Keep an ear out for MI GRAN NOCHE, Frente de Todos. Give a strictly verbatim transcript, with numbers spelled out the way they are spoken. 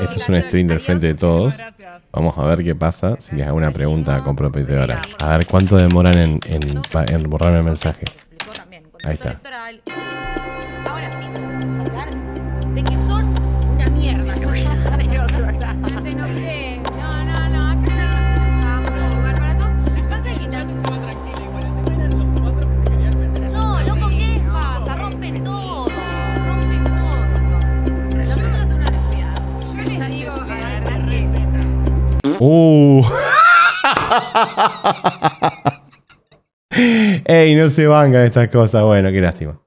Este es un stream del Frente de Todos. Vamos a ver qué pasa si les hago una pregunta con comprometedora. A ver cuánto demoran en, en, en borrarme el mensaje. Ahí está. Ahora sí, de que son una mierda. Uh. Ey, no se bancan estas cosas. Bueno, qué lástima.